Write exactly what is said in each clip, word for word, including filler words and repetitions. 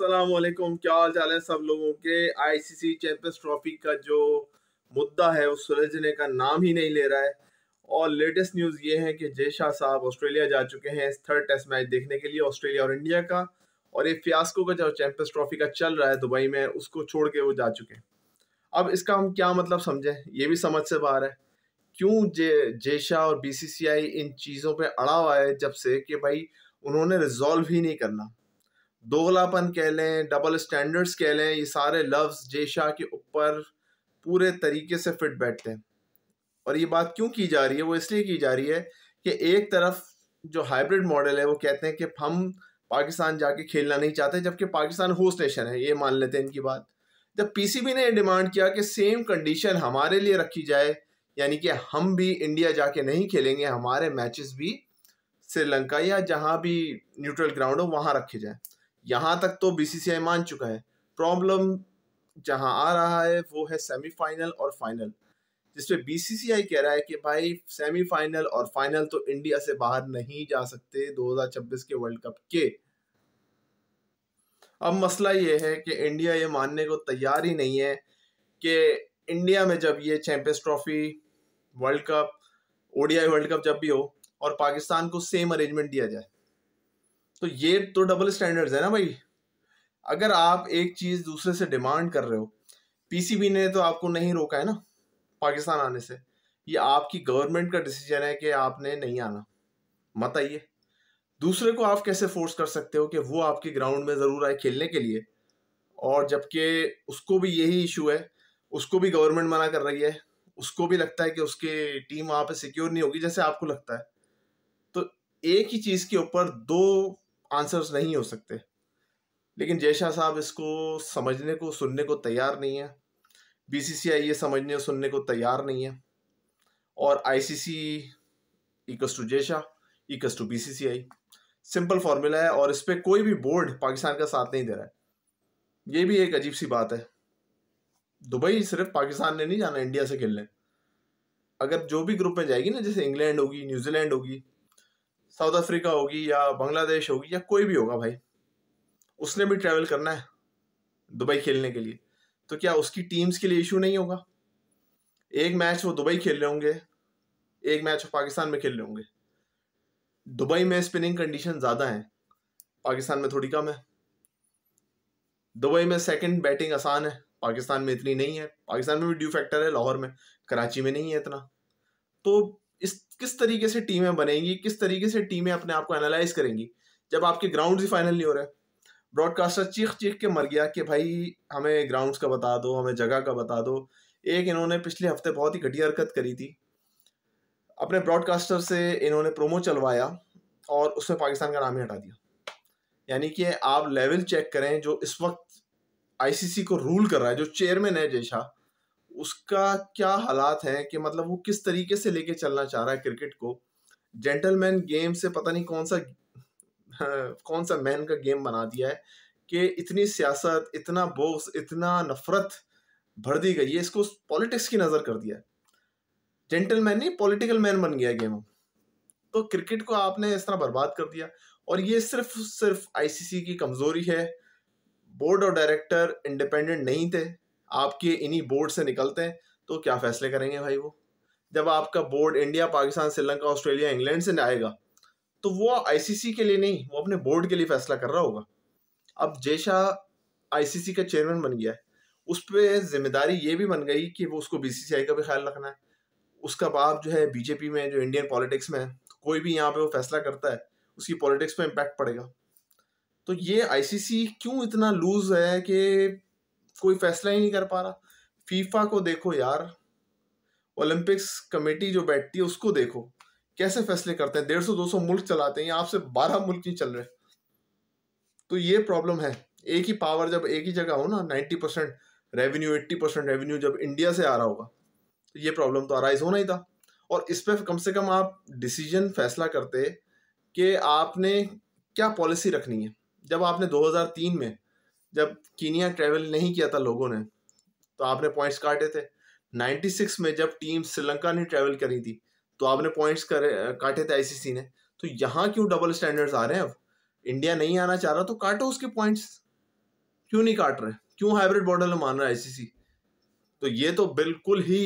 अस्सलाम वालेकुम, क्या हाल चाल है सब लोगों के। आईसीसी चैंपियंस ट्रॉफी का जो मुद्दा है वो सुलझने का नाम ही नहीं ले रहा है। और लेटेस्ट न्यूज़ ये है कि जय शाह साहब ऑस्ट्रेलिया जा चुके हैं थर्ड टेस्ट मैच देखने के लिए, ऑस्ट्रेलिया और इंडिया का। और ये फियास्को का जो चैंपियंस ट्रॉफी का चल रहा है दुबई में, उसको छोड़ के वो जा चुके हैं। अब इसका हम क्या मतलब समझें, ये भी समझ से बाहर है। क्यों जय शाह और बी सी सी आई इन चीज़ों पर अड़ा हुआ है जब से कि भाई उन्होंने रिजॉल्व ही नहीं करना। दोगलापन कह लें, डबल स्टैंडर्ड्स कह लें, ये सारे लफ्ज़ जय शाह के ऊपर पूरे तरीके से फिट बैठते हैं। और ये बात क्यों की जा रही है, वो इसलिए की जा रही है कि एक तरफ जो हाइब्रिड मॉडल है वो कहते हैं कि हम पाकिस्तान जाके खेलना नहीं चाहते, जबकि पाकिस्तान होस्ट नेशन है, ये मान लेते हैं इनकी बात। जब पीसीबी ने डिमांड किया कि सेम कंडीशन हमारे लिए रखी जाए, यानी कि हम भी इंडिया जाके नहीं खेलेंगे, हमारे मैचेस भी श्रीलंका या जहाँ भी न्यूट्रल ग्राउंड हो वहाँ रखे जाएँ, यहाँ तक तो बीसीसीआई मान चुका है। प्रॉब्लम जहाँ आ रहा है वो है सेमीफाइनल और फाइनल, जिसपे बीसीसीआई कह रहा है कि भाई सेमीफाइनल और फाइनल तो इंडिया से बाहर नहीं जा सकते दो हज़ार छब्बीस के वर्ल्ड कप के। अब मसला ये है कि इंडिया ये मानने को तैयार ही नहीं है कि इंडिया में जब ये champions trophy, world Cup, ODI World cup जब भी हो और पाकिस्तान को सेम अरेंजमेंट दिया जाए, तो ये तो डबल स्टैंडर्ड्स है ना भाई। अगर आप एक चीज़ दूसरे से डिमांड कर रहे हो, पीसीबी ने तो आपको नहीं रोका है ना पाकिस्तान आने से, ये आपकी गवर्नमेंट का डिसीजन है कि आपने नहीं आना, मत आइए। दूसरे को आप कैसे फोर्स कर सकते हो कि वो आपके ग्राउंड में ज़रूर आए खेलने के लिए, और जबकि उसको भी यही इशू है, उसको भी गवर्नमेंट मना कर रही है, उसको भी लगता है कि उसकी टीम वहाँ पर सिक्योर नहीं होगी जैसे आपको लगता है। तो एक ही चीज़ के ऊपर दो आंसर्स नहीं हो सकते, लेकिन जय शाह साहब इसको समझने को सुनने को तैयार नहीं है, बीसीसीआई ये समझने और सुनने को तैयार नहीं है, और ICC equals to Jay Shah equals to BCCI, simple formula है। और इस पर कोई भी बोर्ड पाकिस्तान का साथ नहीं दे रहा है, ये भी एक अजीब सी बात है। दुबई सिर्फ पाकिस्तान ने नहीं जाना इंडिया से खेलने, अगर जो भी ग्रुप में जाएगी ना, जैसे इंग्लैंड होगी, न्यूजीलैंड होगी, साउथ अफ्रीका होगी या बांग्लादेश होगी या कोई भी होगा, भाई उसने भी ट्रैवल करना है दुबई खेलने के लिए, तो क्या उसकी टीम्स के लिए इशू नहीं होगा? एक मैच वो दुबई खेल रहे होंगे, एक मैच वो पाकिस्तान में खेल रहे होंगे। दुबई में स्पिनिंग कंडीशन ज़्यादा है, पाकिस्तान में थोड़ी कम है। दुबई में सेकंड बैटिंग आसान है, पाकिस्तान में इतनी नहीं है। पाकिस्तान में भी ड्यू फैक्टर है, लाहौर में, कराची में नहीं है इतना। तो इस किस तरीके से टीमें बनेंगी, किस तरीके से टीमें अपने आप को एनालाइज करेंगी जब आपके ग्राउंड्स ही फाइनल नहीं हो रहे। ब्रॉडकास्टर चीख चीख के मर गया कि भाई हमें ग्राउंड्स का बता दो, हमें जगह का बता दो। एक इन्होंने पिछले हफ्ते बहुत ही घटिया हरकत करी थी, अपने ब्रॉडकास्टर से इन्होंने प्रोमो चलवाया और उसमें पाकिस्तान का नाम ही हटा दिया। यानी कि आप लेवल चेक करें, जो इस वक्त आईसीसी को रूल कर रहा है, जो चेयरमैन है जय शाह, उसका क्या हालात है कि मतलब वो किस तरीके से लेके चलना चाह रहा है क्रिकेट को। जेंटलमैन गेम से पता नहीं कौन सा कौन सा मैन का गेम बना दिया है कि इतनी सियासत, इतना बोक्स, इतना नफरत भर दी गई है, इसको पॉलिटिक्स की नज़र कर दिया है। जेंटलमैन नहीं, पॉलिटिकल मैन बन गया है गेम। तो क्रिकेट को आपने इस तरह बर्बाद कर दिया, और ये सिर्फ सिर्फ आईसीसी की कमज़ोरी है। बोर्ड और डायरेक्टर इंडिपेंडेंट नहीं थे, आपके इन्हीं बोर्ड से निकलते हैं, तो क्या फैसले करेंगे भाई वो। जब आपका board India, Pakistan, Sri Lanka, Australia, England से आएगा, तो वो आईसीसी के लिए नहीं, वो अपने बोर्ड के लिए फैसला कर रहा होगा। अब जय शाह आईसीसी का चेयरमैन बन गया है, उस पर जिम्मेदारी ये भी बन गई कि वो उसको बीसीसीआई का भी ख्याल रखना है। उसका बाप जो है बीजेपी में, जो इंडियन पॉलिटिक्स में है, तो कोई भी यहाँ पर वो फैसला करता है उसकी पॉलिटिक्स पर इम्पैक्ट पड़ेगा। तो ये आईसीसी क्यों इतना लूज है कि कोई फैसला ही नहीं कर पा रहा। फीफा को देखो यार, ओलंपिक्स कमेटी जो बैठती है उसको देखो, कैसे फैसले करते हैं। डेढ़ सौ दो सौ मुल्क चलाते हैं, आपसे बारह मुल्क नहीं चल रहे। तो ये प्रॉब्लम है, एक ही पावर जब एक ही जगह हो ना, ninety percent revenue, eighty percent revenue जब इंडिया से आ रहा होगा, तो ये प्रॉब्लम तो अराइज होना ही था। और इस पर कम से कम आप डिसीजन फैसला करते कि आपने क्या पॉलिसी रखनी है। जब आपने दो हज़ार तीन में जब कीनिया ट्रैवल नहीं किया था लोगों ने, तो आपने पॉइंट्स काटे थे। छियानवे में जब टीम श्रीलंका ने ट्रैवल करी थी, तो आपने पॉइंट्स काटे थे आईसीसी ने। तो यहाँ क्यों डबल स्टैंडर्ड्स आ रहे हैं? अब इंडिया नहीं आना चाह रहा तो काटो उसके पॉइंट्स, क्यों नहीं काट रहे, क्यों हाइब्रिड मॉडल मान रहा है आईसीसी। तो ये तो बिल्कुल ही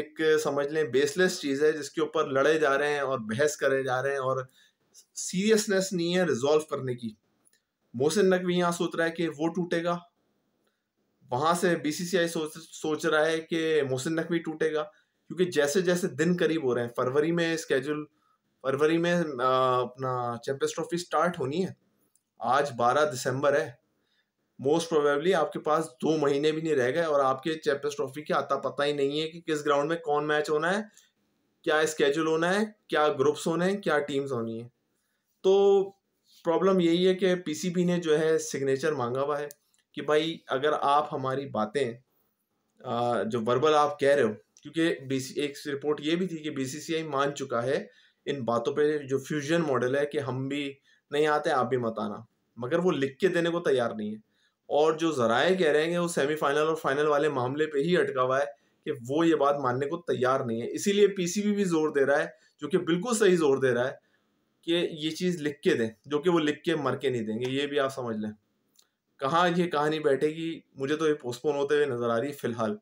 एक समझ लें बेसलेस चीज़ है जिसके ऊपर लड़े जा रहे हैं और बहस करे जा रहे हैं और सीरियसनेस नहीं है रिजॉल्व करने की। मोहसिन नकवी यहाँ सोच रहा है कि वो टूटेगा, वहाँ से बीसीसीआई सोच सोच रहा है कि मोहसिन नकवी टूटेगा, क्योंकि जैसे जैसे दिन करीब हो रहे हैं, फरवरी में स्केड्यूल, फरवरी में अपना चैंपियंस ट्रॉफी स्टार्ट होनी है, आज बारह दिसंबर है, मोस्ट प्रोबेबली आपके पास दो महीने भी नहीं रह गए और आपके चैंपियंस ट्रॉफी का आता पता ही नहीं है कि किस ग्राउंड में कौन मैच होना है, क्या स्केड्यूल होना है, क्या ग्रुप्स होने हैं, क्या टीम्स होनी है। तो प्रॉब्लम यही है कि पीसीबी ने जो है सिग्नेचर मांगा हुआ है कि भाई अगर आप हमारी बातें जो वर्बल आप कह रहे हो, क्योंकि बीसी एक रिपोर्ट ये भी थी कि बीसीसीआई मान चुका है इन बातों पे, जो फ्यूजन मॉडल है कि हम भी नहीं आते आप भी मत आना, मगर वो लिख के देने को तैयार नहीं है। और जो ज़राए कह रहे हैं वो सेमीफाइनल और फाइनल वाले मामले पे ही अटका हुआ है कि वो ये बात मानने को तैयार नहीं है। इसीलिए पीसीबी भी जोर दे रहा है, जो कि बिल्कुल सही जोर दे रहा है कि ये चीज़ लिख के दें, जो कि वो लिख के मर के नहीं देंगे, ये भी आप समझ लें। कहाँ ये कहानी बैठेगी, मुझे तो ये पोस्टपोन होते हुए नज़र आ रही है फ़िलहाल,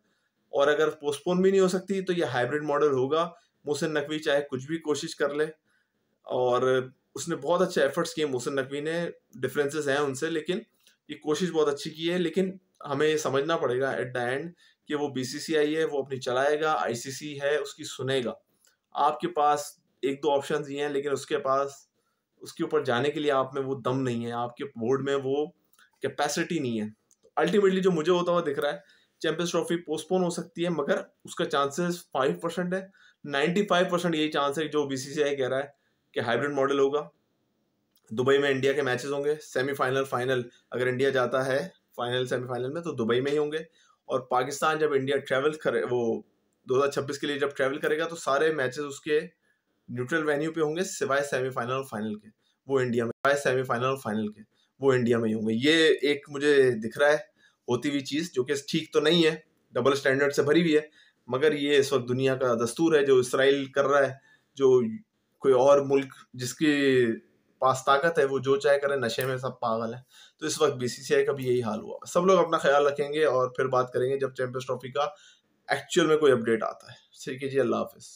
और अगर पोस्टपोन भी नहीं हो सकती तो ये हाइब्रिड मॉडल होगा। मोहसिन नकवी चाहे कुछ भी कोशिश कर ले, और उसने बहुत अच्छे एफर्ट्स किए, मोहसिन नकवी ने, डिफरेंसेस हैं उनसे, लेकिन ये कोशिश बहुत अच्छी की है। लेकिन हमें समझना पड़ेगा एट द एंड कि वो बीसीसीआई है वो अपनी चलाएगा, आईसीसी है उसकी सुनेगा। आपके पास एक दो ऑप्शंस ही हैं, लेकिन उसके पास उसके ऊपर जाने के लिए आप में वो दम नहीं है, आपके बोर्ड में वो कैपेसिटी नहीं है। अल्टीमेटली जो मुझे होता हुआ दिख रहा है, चैंपियंस ट्रॉफी पोस्टपोन हो सकती है, मगर उसका चांसेस फाइव परसेंट है, नाइन्टी फाइव परसेंट यही चांस है जो बीसीसीआई कह रहा है कि हाइब्रिड मॉडल होगा। दुबई में इंडिया के मैचेस होंगे, सेमीफाइनल फाइनल, अगर इंडिया जाता है फाइनल सेमीफाइनल में तो दुबई में ही होंगे, और पाकिस्तान जब इंडिया ट्रैवल करे, वो दो हज़ार छब्बीस के लिए जब ट्रैवल करेगा तो सारे मैचेस उसके न्यूट्रल वेन्यू पे होंगे, सिवाय सेमीफाइनल और फाइनल के, वो इंडिया में, सिवाय सेमीफाइनल और फाइनल के वो इंडिया में ही होंगे। ये एक मुझे दिख रहा है होती हुई चीज़, जो कि ठीक तो नहीं है, डबल स्टैंडर्ड से भरी हुई है, मगर ये इस वक्त दुनिया का दस्तूर है। जो इसराइल कर रहा है, जो कोई और मुल्क जिसकी पास ताकत है वो जो चाहे करे, नशे में सब पागल है। तो इस वक्त बीसीसीआई का भी यही हाल हुआ। सब लोग अपना ख्याल रखेंगे और फिर बात करेंगे जब चैंपियंस ट्रॉफी का एक्चुअल में कोई अपडेट आता है। ठीक है जी, अल्लाह हाफिज़।